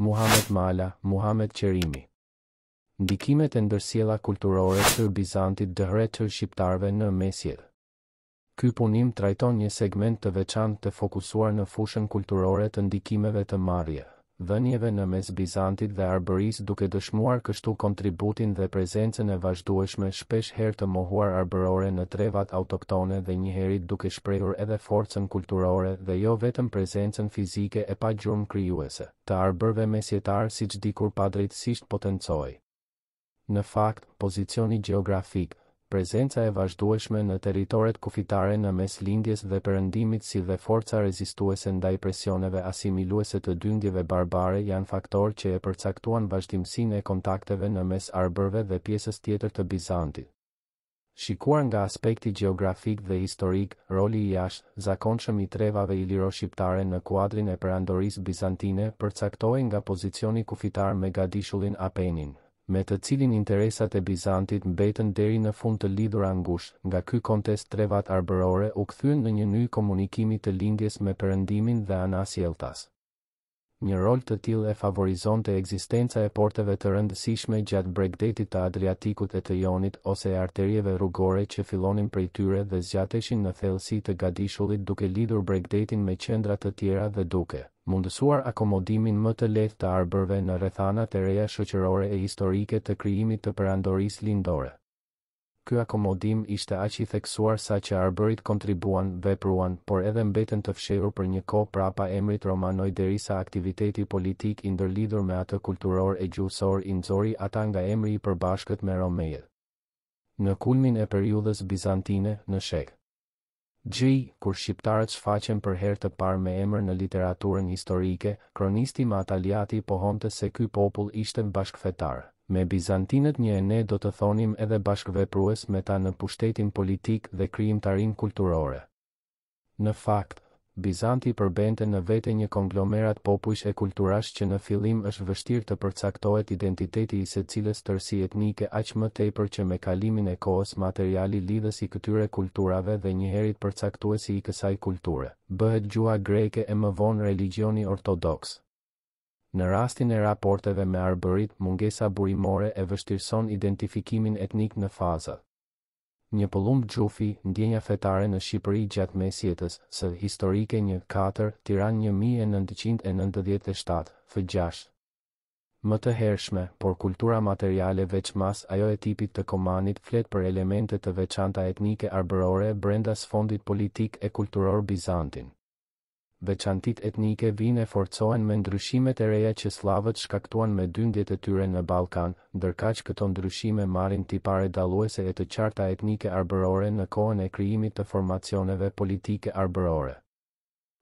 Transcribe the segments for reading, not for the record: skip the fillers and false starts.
Muhamet Mala, Muhamet Qerimi. Ndikimet e ndërsjella kulturore të Bizantit dëhre të shqiptarve në mesjed. Ky punim trajton një segment të veçantë të fokusuar në fushën kulturore të ndikimeve të marrje, dhënieve në mes Bizantit dhe Arbëris duke dëshmuar kështu kontributin dhe prezencën e vazhdueshme shpesh herë të mohuar arbërore në trevat autoktone dhe njëherit duke shprehur edhe forcën kulturore dhe jo vetëm prezencën fizike e pa gjurmë krijuese, të arbërve mesjetar siç dikur padrejtësisht potencoi. Në fakt, pozicioni gjeografik, prezenca e vazhdueshme në teritoret kufitare në mes lindjes dhe perëndimit si dhe forca rezistuese ndaj presioneve asimiluese të dyndjeve barbare janë faktor që e përcaktuan vazhdimsinë e kontakteve në mes arbërve dhe pjesës tjetër të Bizantit. Shikuar nga aspekti gjeografik dhe historik, roli i jashtëzakonshëm i trevave iliro-shqiptare në kuadrin e perandorisë bizantine përcaktohej nga pozicioni kufitar me gadishullin Apenin, me të cilin interesat e Bizantit mbetën deri në fund të lidhura ngushtë. Nga ky kontekst trevat arbërore u kthyen në një nyj komunikimi të lindjes me perëndimin dhe anasjelltas. Një rol të tillë e favorizonte ekzistenca e porteve të rëndësishme gjatë bregdetit të Adriatikut e të Jonit ose arterieve rrugore që fillonin prej tyre dhe zgjateshin në thellësi të Gadishullit duke lidhur bregdetin me qendra të tjera dhe duke mundësuar akomodimin më të lehtë të arbërve në rrethanat e reja shoqërore e historike të krijimit të perandorisë lindore. Ky akomodim ishte aq i theksuar sa që arbërit kontribuan, vepruan, por edhe mbeten të fshehur për një kohë prapa emrit romanoj derisa aktiviteti politik i ndërlidhur me atë kulturor e gjuhësor i nxori ata nga emri i përbashkët me Romejët. Në kulmin e periudhës bizantine, në shek. Gj, kur shqiptarët shfaqen për herë të parë me emër në literaturën historike, kronisti Mataliati pohonte se ky popull ishte bashkëfetar. Me Bizantinët një e ne do të thonim edhe bashkëveprues me ta në pushtetin politik dhe krijimtarin kulturore. Në fakt, Bizanti përbente në vete një konglomerat popujsh e kulturash që në fillim është vështirë të përcaktohet identiteti i secilës tërësi etnike aq më tepër që me kalimin e kohës materiali lidhës i këtyre kulturave dhe njëherit përcaktuesi i kësaj kulture bëhet gjuha greke e më vonë religioni ortodoks. Në rastin e raporteve me arbërit, mungesa burimore e vështirëson identifikimin etnik në faza. Një pëllumb gjufi, ndjenja fetare në Shqipëri gjatë mesjetës, së historike 1-4, Tiran 1997, f6. Më të hershme, por kultura materiale veçmas ajo e tipit të Komanit flet për elemente të veçanta etnike arbërore brenda sfondit politik e kulturor Bizantin. Veçantit etnike vijnë e forcohen me ndryshimet e reja që slavët shkaktuan me dyndjet e tyre në Ballkan, ndërkaq këto ndryshime marrin tipare dalluese e të qarta etnike arbërore në kohën e krijimit të formacioneve politike arbërore.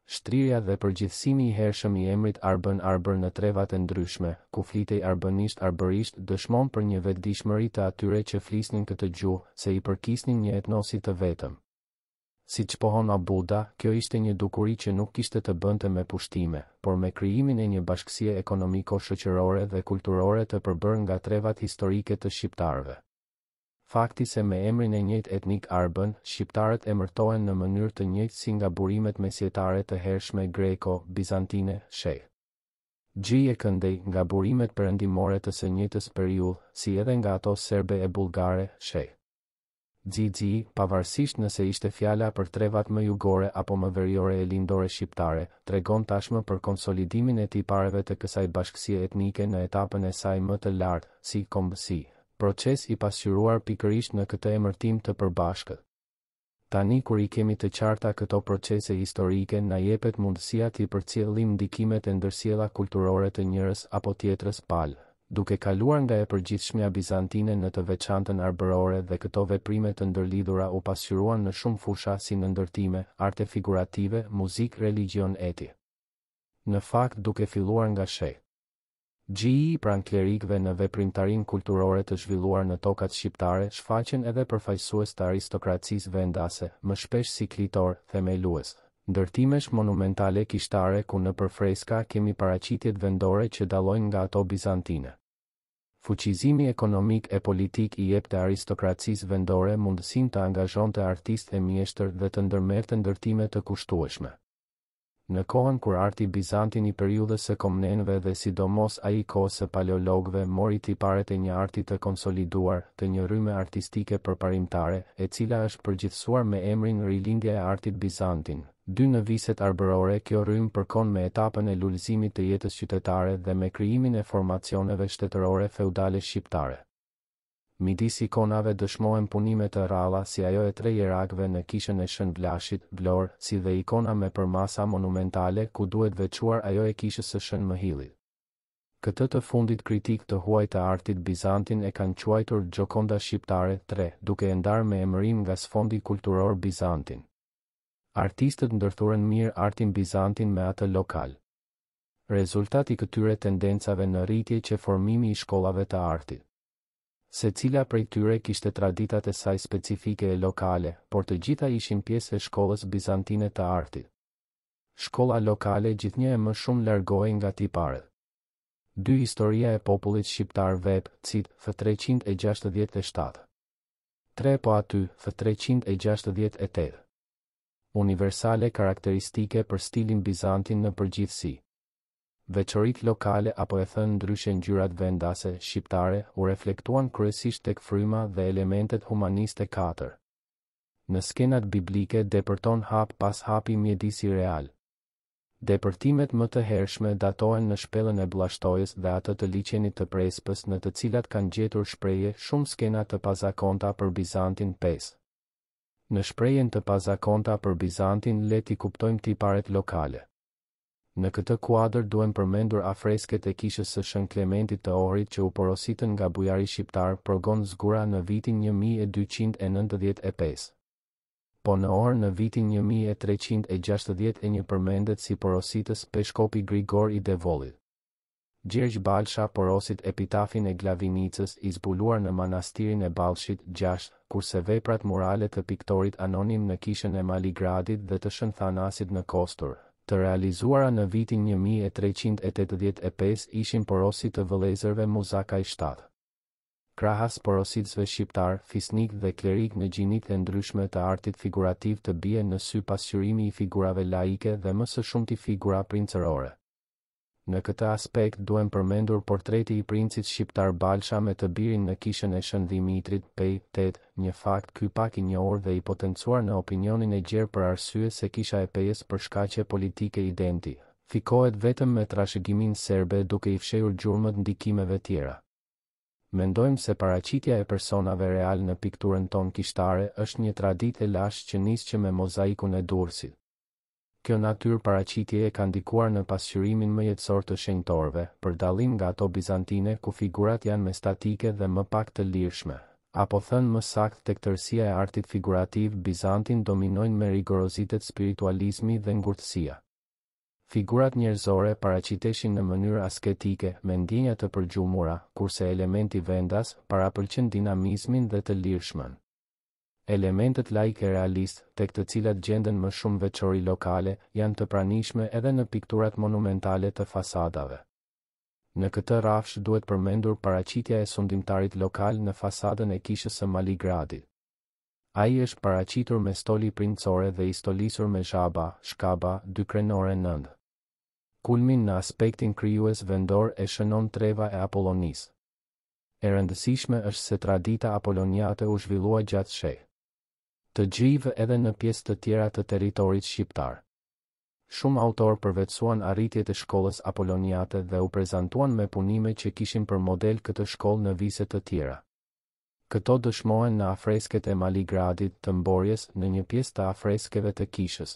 Shtrirja dhe përgjithësimi i hershëm i emrit arbën në trevat e ndryshme, ku flitej arbënisht-arbërisht, dëshmon për një vetëdijshmëri të atyre që flisnin këtë gjuhë, se i përkisnin një etnosi të vetëm. Siç pohon Abuda, kjo ishte një dukuri që nuk kishte të bënte me pushtime, por me krijimin e një bashkësie ekonomiko-shoqërore dhe kulturore të përbërë nga trevat historike të shqiptarëve. Fakti se me emrin e njëjtë etnik arbën, shqiptarët emërtohen në mënyrë të njëjtë si nga burimet mesjetare të hershme greko-bizantine, sheh. Gjije këndej nga burimet perëndimore të së njëjtës periudhë, si edhe nga ato serbe e bulgare, sheh. Xixi, pavarësisht nëse ishte fjala për trevat më jugore apo më veriore e lindore shqiptare, tregon tashmë për konsolidimin e tipareve të kësaj bashkësie etnike në etapën e saj më të lartë, si kombësi, proces i pasqyruar pikërisht në këtë emërtim të përbashkët. Tani kur i kemi të qarta këto procese historike na jepet mundësia të përcjellim ndikimet e ndërsjella kulturore të njërës apo tjetrës palë, duke kaluar nga e përgjithshmja bizantine në të veçantën arbërore dhe këto veprime të ndërlidhura u pasqyruan në shumë fusha si në ndërtime, arte figurative, muzikë, religion eti. Në fakt duke filluar nga sheh. Gjiji pran klerikëve në veprimtarin kulturore të zhvilluar në tokat shqiptare shfaqen edhe përfaqësues të aristokracisë vendase, më shpesh si klitor, themelues. Ndërtimesh monumentale kishtare ku në përfreska kemi paraqitjet vendore që dallojnë nga ato bizantine. Fuqizimi ekonomik e politik i jepte aristokracisë vendore mundësinë të angazhonte artistë e mjeshtër dhe të ndërmerrte ndërtime të kushtueshme. Në kohën kur arti bizantin I periudhës së komnenëve dhe sidomos ai I kohës së paleologëve mori tiparet e një arti të konsoliduar, të një rrymë artistike përparimtare, e cila është përgjithsuar me emrin Rilindja e Artit Bizantin. Dy në viset arbërore kjo rrymë përkon me etapën e lulëzimit të jetës qytetare dhe me krijimin e formacioneve shtetërore feudale shqiptare. Midis ikonave dëshmohen punime të rralla si ajo e tre jerakëve në kishën e Shën Vlashit, Vlorë, si dhe ikona me përmasa monumentale ku duhet veçuar ajo e kishës së Shën Mëhillit. Këtë të fundit kritik të huaj të artit Bizantin e kanë quajtur Gjokonda shqiptare 3, duke e ndarë me emërim nga sfondi kulturor Bizantin. Artistët ndërthuren mirë artin bizantin me atë lokal. Rezultati këtyre tendencave në rritje që formimi I shkollave të artit. Secila prej tyre kishte traditat e saj specifike e lokale, por të gjitha ishin pjesë e shkollës bizantine të artit. Shkolla lokale gjithnjë e më shumë largohej nga tiparet. Dy historia e popullit shqiptar vep, cit, f367. 3 po aty, f368. Universale karakteristike për stilin bizantin në përgjithësi. Veçorit lokale apo e thënë ndryshe ngjyrat vendase shqiptare u reflektuan kryesisht tek fryma dhe elementet humaniste 4. Në skenat biblike depërton hap pas hapi mjedisi real. Depërtimet më të hershme datohen në shpellën e Blashtojës dhe atë të liçenit të Prespës në të cilat kanë gjetur shprehje shumë skena të pazakonta për Bizantin 5. Në shprehjen të pazakonta për Bizantin le t'i kuptojmë tiparet lokale. Në këtë kuadër duhen përmendur afresket e kishës së Shën Klementit të Ohrit që u porositën nga bujari shqiptar Progon Zgura në vitin 1295. Po në orë në vitin 1361 përmendet si porositës peshkopi Grigor I Devollit. Gjergj Balsha porosit epitafin e Glavinicës I zbuluar në manastirin e Balshit 6, kurse veprat murale të piktorit anonim në kishën e Maligradit dhe të Shën Thanasit në Kostur, të realizuara në vitin 1385 ishin porosit të vëllezërve Muzakaj 7. Krahas porositësve shqiptar, fisnik dhe klerik në gjinit e ndryshme të artit figurativ të bie në sy pas qyrimi I figurave laike dhe më së shumti figura princerore. Në këtë aspekt duhen përmendur portreti I princit shqiptar Balsha me të birin në kishën e Shën Dimitrit Pej 8, një fakt ky pak I njohur dhe I potencuar në opinionin e gjerë për arsye se kisha e Pejes për shkaqe politike identi. Fikohet vetëm me trashëgimin serbe duke I fshehur gjurmët ndikimeve tjera. Mendojmë se paraqitja e personave real në pikturën tonë kishtare është një traditë e lashtë që nisqe me mozaikun e Durrësit. Kjo natyrë paraqitje e ka ndikuar në pasqyrimin më jetësor të shenjtorëve, për dallim nga ato bizantine ku figurat janë më statike dhe më pak të lirshme. Apo thënë më saktë tek tërësia e artit figurativ, bizantin dominojnë me rigorozitet spiritualizmi dhe ngurtësia. Figurat njerëzore paraqiteshin në mënyrë asketike, me ndjenja të përgjumura, kurse elementi vendas parapëlqen dinamizmin dhe të lirshmen. Elementet laike realist, tek të cilat gjenden më shumë veçori lokale, janë të pranishme edhe në pikturat monumentale të fasadave. Në këtë rafsh duhet përmendur paraqitja e sundimtarit lokal në fasadën e kishës së Maligradit. Ai është paraqitur me stoli princore dhe I stolisur me zhaba, shkaba, dy krenore 9. Kulmin në aspektin krijues vendor e shënon treva e Apollonisë. E rëndësishme është se tradita apolloniate u zhvillua gjatë shej. Të gjivë edhe në pjesë të tjera të territorit shqiptar. Shumë autor përvetësuan arritjet e shkollës apolloniate dhe u prezantuan me punime që kishin për model këtë shkollë në vise të tjera. Këto dëshmohen në afresket e Maligradit të Mborjes në një pjesë të afreskeve të kishës.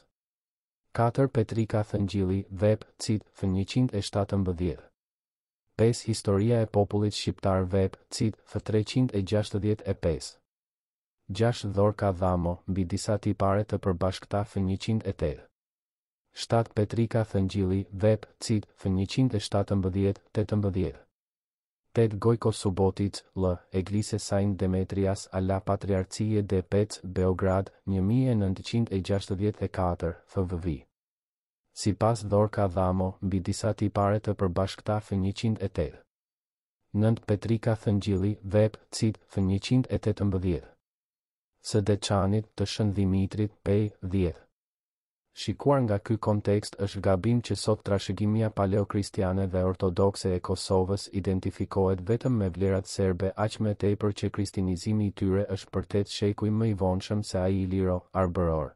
4 Petrika Thëngjilli, vep, cit, f117. 5 Historia e popullit shqiptar vep, cit, f365. 6 Dhorka Dhamo, mbi disa tipare të përbashkëta f108. 7 Petrika Thëngjilli, vep, cit, f117, 18. 8 Gojko Subotic, l, Eglise Saint Demetrias alla Patriarcie de Pec, Beograd, 1964, fvv. Si pas Dhorka Dhamo, mbi disa tipare të përbashkëta f108. 9 Petrika Thëngjilli, vep, cit, f118. Së Deçanit të Shën Dimitrit Pej 10. shikuar nga ky kontekst është gabim që sot trashëgimia paleokristiane dhe ortodokse e Kosovës identifikohet vetëm me vlerat serbe aq më tepër që kristinizimi i tyre është përtet shekuj më i vonshëm se ai iliro-arbëror.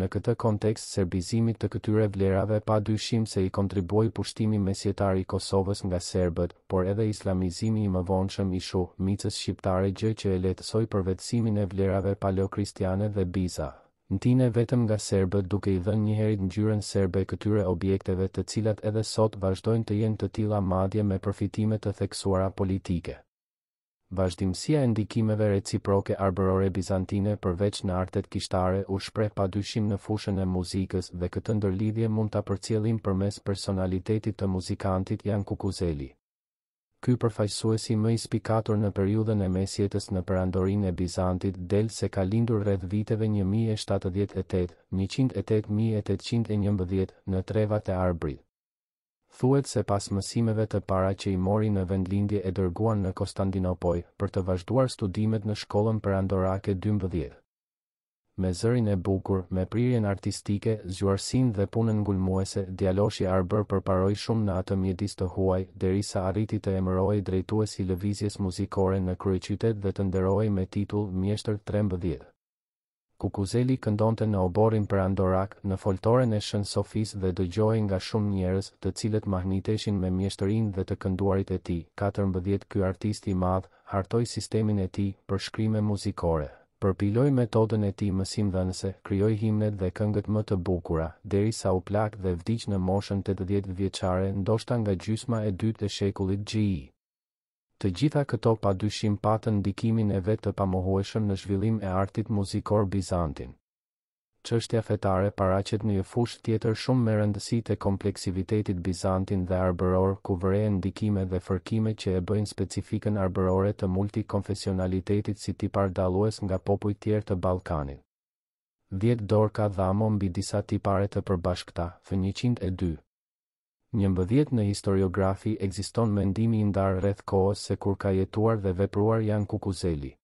Në këtë kontekst serbizimit të këtyre vlerave padyshim se i kontribuoi pushtimi mesjetar i Kosovës nga serbët, por edhe islamizimi i më vonshëm i shumicës shqiptare gjë që e lehtësoi përvetësimin e vlerave paleokristiane dhe biza. Ntine vetëm nga serbët duke i dhënë njëherë ngjyrën serbe këtyre objekteve të cilat edhe sot vazhdojnë të jenë të tilla madje me përfitime të theksuara politike. Vazhdimësia e ndikimeve reciproke arbërore bizantine përveç në artet kishtare u shpreh padyshim në fushën e muzikës dhe këtë ndërlidhje mund ta përcjellim përmes personalitetit të muzikantit Jan Kukuzeli. Ky përfaqësuesi më i spikatur në periudhën e mesjetës në perandorinë e Bizantit del se ka lindur rreth viteve 1078–1811 në trevat e Arbrit. Thuhet se pas mësimeve të para që i mori në vendlindje e dërguan në Konstantinopoj për të vazhduar studimet në shkollën perandorake 12. Me zërin e bukur, me prirjen artistike, zgjuarsinë dhe punën ngulmuese, djaloshi arbër përparoi shumë në atë mjedis të huaj, derisa arriti të emërohej drejtues i lëvizjes muzikore në kryeqytet dhe të nderohej me titull Mjeshtër 13. Kukuzeli këndonte në oborin perandorak, në foltoren e Shën Sofis dhe dëgjohej nga shumë njerëz, të cilët mahniteshin me mjeshtërinë dhe të kënduarit e tij. 14 Ky artist i madh hartoi sistemin e tij për shkrime muzikore. Përpiloi metodën e tij mësimdhënëse, krijoi himnet dhe këngët më të bukura, derisa u plak dhe vdiq në moshën 80 vjeçare, ndoshta nga gjysma e dytë e shekullit GE. Të gjitha këto padyshim patën ndikimin e vet të pamohueshëm në zhvillim e artit muzikor bizantin. Çështja fetare paraqet në një fushë tjetër shumë me rëndësi të kompleksivitetit bizantin dhe arbëror, ku vërejnë ndikime dhe fërkime që e bëjnë specifikën arbërore të multikonfesionalitetit si tipar dallues nga popujt tjerë të Ballkanit. 10 Dorka dhamo mbi disa tipare të përbashkëta, f102. 11 Në historiografi ekziston mendimi i ndarë rreth kohës se kur ka jetuar dhe vepruar Jan Kukuzeli.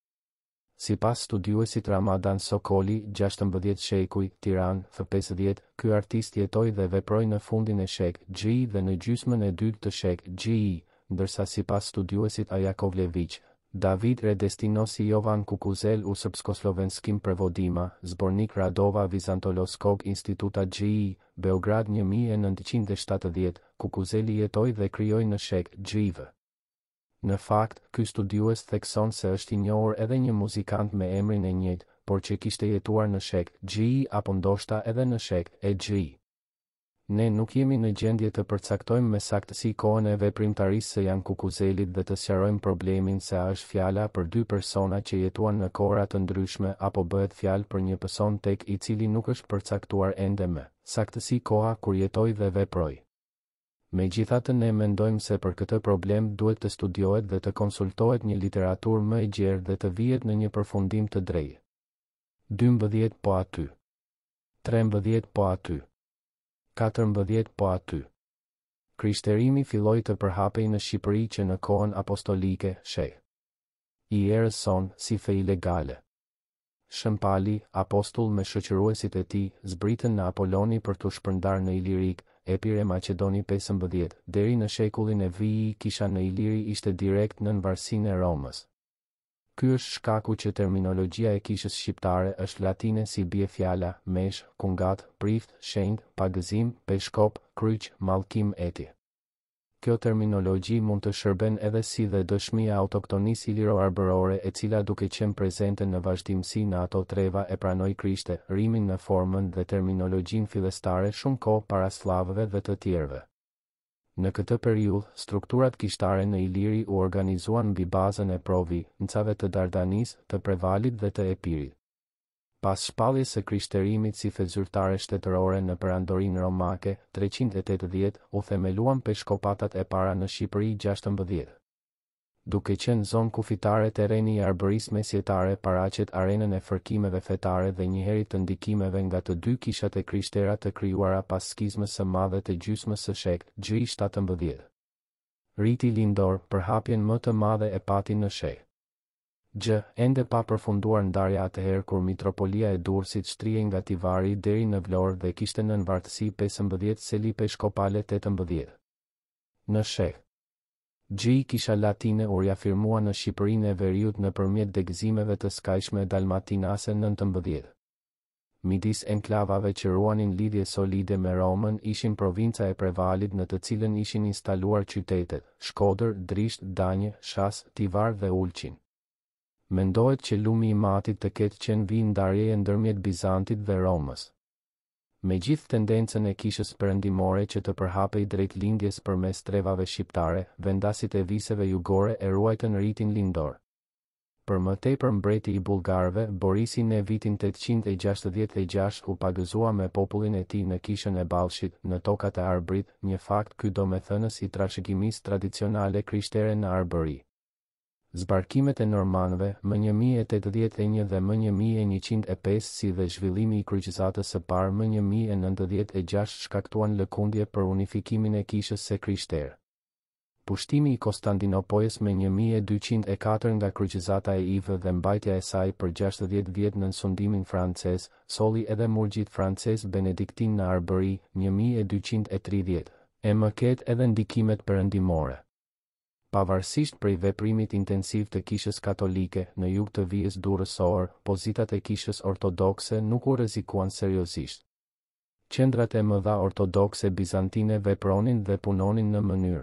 Sipas studiuesit Ramadan Sokoli, 16 shekuj, Tiran, f50, ky artist jetoi dhe veproi në fundin e shek GE dhe në gjysmën e dytë të shek GE, ndërsa sipas studiuesit Ajakovlević, David Redestinosi Jovan Kukuzel u srpskoslovenskim prevodima, zbornik Radova Vizantoloskog Instituta GE, Beograd 1970, Kukuzeli jetoi dhe krijoi në shek GE. Në fakt, ky studiues thekson se është i njohur edhe një muzikant me emrin e njëjtë, por që kishte jetuar në shek GE apo ndoshta edhe në shek e GE. Ne nuk jemi në gjendje të përcaktojmë me saktësi kohën e veprimtarisë së Jan Kukuzelit dhe të sqarojmë problemin se a është fjala për dy persona që jetuan në kohra të ndryshme apo bëhet fjalë për një person tek i cili nuk është përcaktuar ende me saktësi koha kur jetoi dhe veproi. Megjithatë ne mendojmë se për këtë problem duhet të studiohet dhe të konsultohet një literaturë më e gjerë dhe të vihet në një përfundim të drejtë. 12 po aty. 13 po aty. 14 po aty. Krishterimi filloi të përhapej në Shqipëri që në kohën apostolike, sheh. I erës son si fe ilegale. Shëmpali, apostull me shoqëruesit e tij, zbritën në Apoloni për të shpërndarë në Ilirik, Epir e Macedoni 15, deri në shekullin e VI kisha në Iliri ishte direkt në varësinë e Romës. Ky është shkaku që terminologjia e kishës shqiptare është latine si bie fjala, mesh, kungat, prift, shenjt, pagëzim, peshkop, kryq, mallkim etj. Kjo terminologji mund të shërben edhe si dhe dëshmi e autoktonisë iliro-arbërore e cila duke qenë prezente në vazhdimsi në ato treva e pranoi Krishte, rimin në formën dhe terminologjinë fillestare shumë kohë para slavëve dhe të tjerëve. Në këtë periudhë, strukturat kishtare në Iliri u organizuan mbi bazën e Provi, ncave të Dardanisë, të Prevalit dhe të Epirit. Pas shpalljes së krishterimit si fe zyrtare shtetërore në perandorinë romake, 380, u themeluan peshkopatat e para në Shqipëri 16. Duke qenë zonë kufitare terreni i arbërisë mesjetare paraqet arenën e fërkimeve fetare dhe njëherë të ndikimeve nga të dy kishat e krishtera të krijuara pas skizmës së madhe të gjysmës së shek GE 17. Riti lindor, përhapjen më të madhe e pati në shek. Gjë, ende pa përfunduar ndarja atëherë kur Mitropolia e Durrësit shtrihej nga Tivari deri në Vlorë dhe kishte nën vartësi 15 selipe shkopale 18. Në Sheh. Gji kisha latine u riafirmua në Shqipërinë e Veriut nëpërmjet degëzimeve të skajshme dalmatinase 19. Midis enklavave që ruanin lidhje solide me Romën ishin provinca e Prevalit në të cilën ishin instaluar qytetet, Shkodër, Drisht, Danje, Shas, Tivar dhe Ulqin. Mendohet që lumi i matit të ketë qenë vijë ndarjeje ndërmjet Bizantit dhe Romës. Megjithë tendencën e kishës perëndimore që të përhapej drejt lindjes përmes trevave shqiptare, vendasit e viseve jugore e ruajtën ritin lindor. Për më tepër mbreti i bullgarëve, Borisi në vitin 866 u pagëzua me popullin e tij në kishën e Ballshit, në tokat e Arbrit, një fakt ky domethënës i trashëgimisë tradicionale krishtere në Arbëri. Zbarkimet e normanëve më 1081 dhe më 1105 si dhe zhvillimi i kryqëzatës së parë më 1096 shkaktuan lëkundje për unifikimin e kishës së krishterë. Pushtimi i Konstantinopolës me 1204 nga kryqëzata e Ivë dhe mbajtja e saj për 60 vjet në sundimin francez, solli edhe murgjit francez Benediktin në Arbëri 1230, e më ket edhe ndikimet perëndimore. Pavarësisht prej veprimit intensiv të kishës katolike në jug të vijës durrësor, pozitat e kishës ortodokse nuk u rrezikuan seriozisht. Qendrat e mëdha ortodokse bizantine vepronin dhe punonin në mënyrë.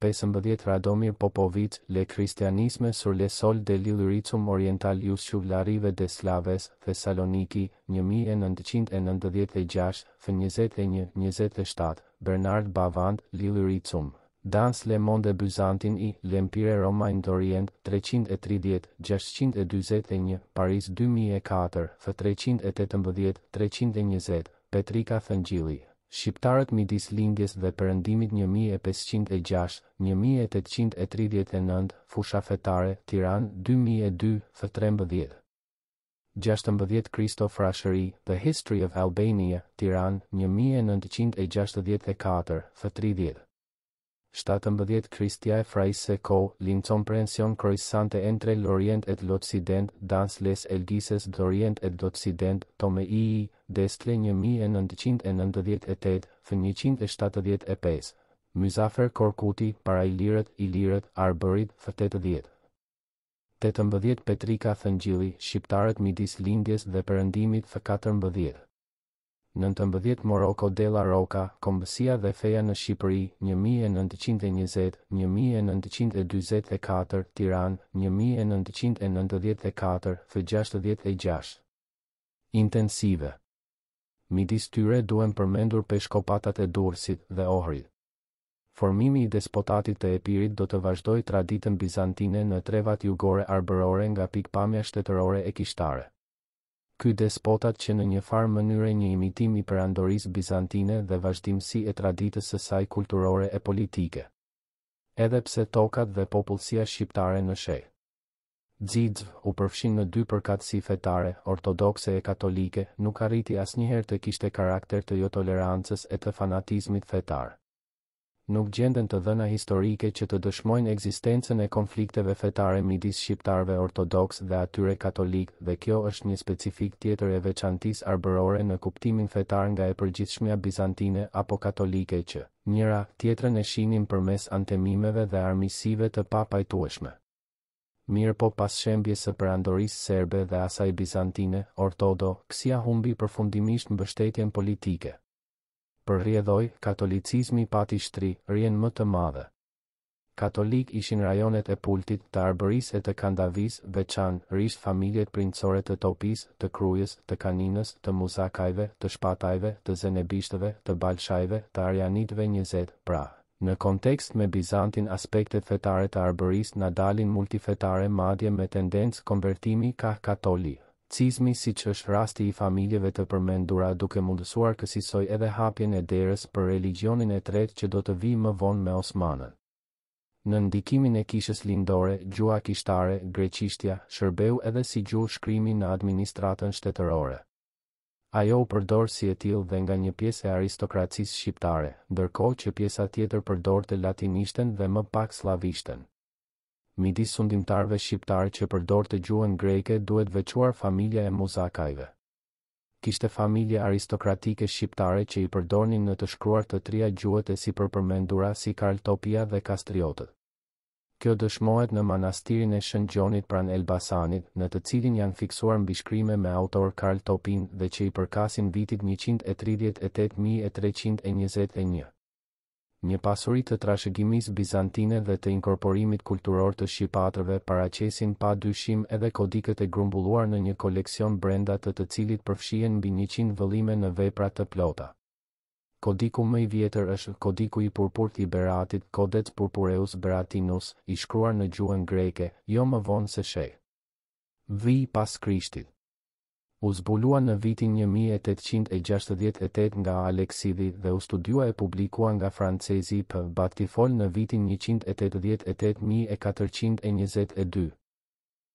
15 Radomir Popović, Le Christianisme sur le sol de l'Illyricum oriental jus shuvlarive de Slaves, Thessaloniki, 1996, f21, 27, Bernard Bavand, L'Illyricum. Dans le monde byzantin i l'Empire romain d'Orient 330-621, Paris 2004, f318-320, Petrika Thëngjilli. Shqiptarët midis lindjes dhe perëndimit 1506-1839, fusha fetare, Tiran 2002, f13. 16 Kristof Rashëri, The History of Albania, Tiran 1964, f30. 17 Christia e Fraisse Co, l'incomprension croissante entre l'Orient et l'Occident, dans les elgises d'Orient et d'Occident, tome II, Destle 1998, f175, Muzafer Korkuti, para Ilirët, Arbërit, f80. 18 Petrika Thëngjilli, Shqiptarët midis lindjes dhe perëndimit, f14. 19 Moroko della Roca, Kombësia dhe Feja në Shqipëri, 1920-1924, Tiran, 1994, f66. Intensive. Midis tyre duhen përmendur peshkopatat e Durrësit dhe Ohrit. Formimi i despotatit të Epirit do të vazhdoi traditën bizantine në trevat jugore arbërore nga pikpamja shtetërore e kishtare. Ky despotat që në një farë mënyre një imitim i perandorisë bizantine dhe vazhdimsi e traditës së saj kulturore e politike. Edhe pse tokat dhe popullsia shqiptare në Sheh. Dzizv u përfshin në dy përkatësi fetare, ortodokse e katolike, nuk arriti asnjëherë të kishte karakter të jo tolerancës e të fanatizmit fetar. Nuk gjenden të dhëna historike që të dëshmojnë ekzistencën e konflikteve fetare midis shqiptarëve ortodoks dhe atyre katolik, dhe kjo është një specifik tjetër e veçantisë arbërore në kuptimin fetar nga e përgjithshmja bizantine apo katolike që njëra tjetrën e shihnin përmes antemimeve dhe armiqësive të papajtueshme. Mirë po pas shembjes së perandorisë serbe dhe asaj bizantine, ortodoksia humbi përfundimisht mbështetjen politike. Për rjedhoj, katolicizmi pati shtri, rjen më të madhe. Katolik ishin rajonet e Pultit, të Arbëris e të Kandavis, veçan, rish familjet princore të Topis, të Krujës, të Kaninës, të Muzakajve, të Shpatajve, të Zenebishtëve, të Balshajve, të Arianitve 20, pra. Në kontekst me Bizantin aspektet fetare të Arbëris na dalin multifetare madje me tendencë konvertimi ka katolik. Cizmi si që është rasti i familjeve të përmendura duke mundësuar kësisoj edhe hapjen e derës për religionin e tretë që do të vijë më vonë me Osmanën. Në ndikimin e kishës lindore, gjuha kishtare, greqishtja, shërbeu edhe si gjuhë shkrimi në administratën shtetërore. Ajo u përdor si e tillë dhe nga një pjesë e aristokracisë shqiptare, ndërkohë që pjesa tjetër përdorte latinishtën dhe më pak slavishtën. midis sundimtarve shqiptar që përdorte gjuhën greke duhet veçuar familja e Muzakajve. Kishte familje aristokratike shqiptare që i përdornin në të shkruar të trija gjuhët e sipërpërmendura si Karltopia dhe Kastriotët. Kjo dëshmohet në manastirin e Shën Gjonit pranë Elbasanit, në të cilin janë fiksuar mbishkrime me autor Karl Topin dhe që i përkasin vitit 138.321. Një pasuri të trashëgimisë bizantine dhe të inkorporimit kulturor të shqiptarëve paraqesin pa dyshim edhe kodikët e grumbulluar në një koleksion brenda të cilit përfshihen mbi 100 vëllime në vepra të plota. Kodiku më i vjetër është kodiku i purpurt i Beratit, Codex Purpureus Beratinus, i shkruar në gjuhën greke, jo më vonë se shej. Vij pas Krishtit. U zbulua në vitin 1868 nga Aleksidi dhe u studiua e publikua nga francezi P. Batifol në vitin 1888-1422.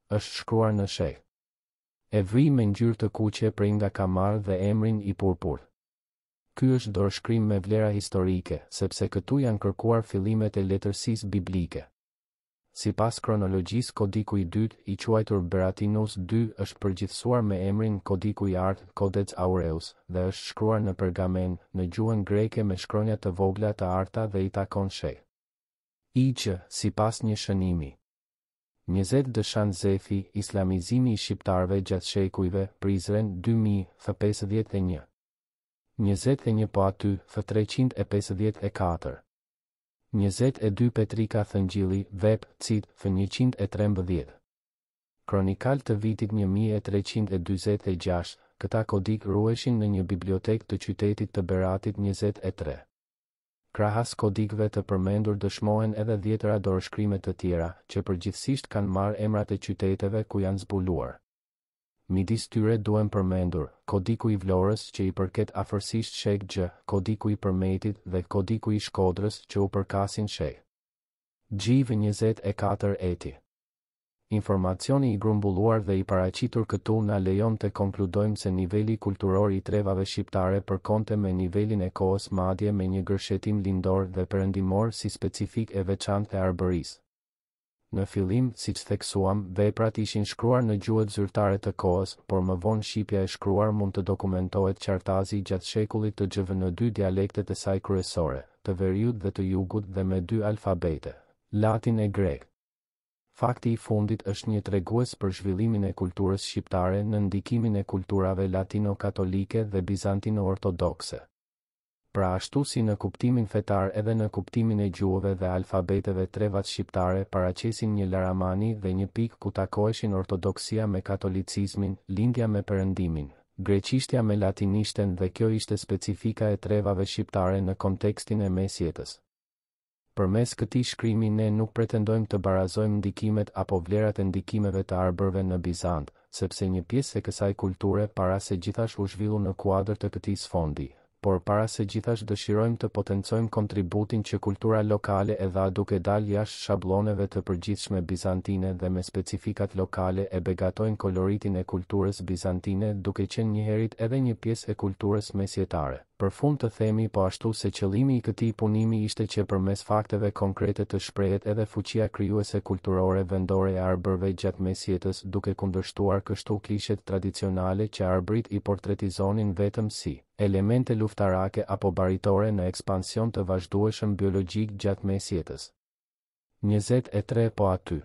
Është shkruar në shej. E vij me ngjyrë të kuqe prej nga ka marrë dhe emrin i purpurt. Ky është dorëshkrim me vlera historike, sepse këtu janë kërkuar fillimet e letërsisë biblike. Sipas kronologjisë, kodiku i dytë, i quajtur Beratinus II, është përgjithsuar me emrin kodiku i artë, Codex Aureus, dhe është shkruar në pergamen, në gjuhën greke me shkronja të vogla të arta dhe i takon shej. I që, sipas një shënimi. 20 Dëshan Zefi, Islamizimi i shqiptarëve gjatë shekujve, Prizren 2051. 21 Poaty, F354. 22 Petrika Thëngjili, Vep, Cit, F113. Kronikal të vitit 1326, këta kodik rueshin në një bibliotek të qytetit të Beratit 23. Krahas kodikve të përmendur dëshmohen edhe 10 dorëshkrime të tjera, që përgjithsisht kanë marrë emrat e qyteteve ku janë zbuluar. Midis tyre duhen përmendur, kodiku i Vlorës që i përket afërsisht shek gjë, kodiku i Përmetit dhe kodiku i Shkodrës që u përkasin shek. Gjiv 24 eti. Informacioni i grumbulluar dhe i paraqitur këtu na lejon të konkludojmë se niveli kulturor i trevave shqiptare përkonte me nivelin e kohës madje me një gërshetim lindor dhe perëndimor si specifik e veçantë e arbërisë. Në fillim, siç theksuam, veprat ishin shkruar në gjuhët zyrtare të kohës, por më vonë shqipja e shkruar mund të dokumentohet qartazi gjatë shekullit të gjëve në dy dialektet e saj kryesore, të veriut dhe të jugut dhe me dy alfabete, latin e grek. Fakti i fundit është një tregues për zhvillimin e kulturës shqiptare në ndikimin e kulturave latino-katolike dhe bizantino-ortodokse. Pra ashtu si në kuptimin fetar edhe në kuptimin e gjuhëve dhe alfabeteve trevat shqiptare paraqesin një laramani dhe një pikë ku takoheshin ortodoksia me katolicizmin, lindja me perëndimin, greqishtja me latinishten dhe kjo ishte specifika e trevave shqiptare në kontekstin e mesjetës. Përmes këtij shkrimi ne nuk pretendojmë të barazojmë ndikimet apo vlerat e ndikimeve të arbërve në Bizant, sepse një pjesë e kësaj kulture para se gjithash u zhvillu në kuadër të këtij sfondi. Por para se gjithash dëshirojmë të potencojmë kontributin që kultura lokale e dha duke dalë jashtë shabloneve të përgjithshme bizantine dhe me specifikat lokale e begatojnë koloritin e kulturës bizantine duke qenë njëherit edhe një pjesë e kulturës mesjetare. Për fund të themi po ashtu se qëllimi i këtij punimi ishte që përmes fakteve konkrete të shprehet edhe fuqia krijuese kulturore vendore e arbërve gjatë mesjetës duke kundërshtuar kështu klishet tradicionale që arbrit i portretizonin vetëm si elemente luftarake apo baritore në ekspansion të vazhdueshëm biologjik gjatë mesjetës. 23 po aty.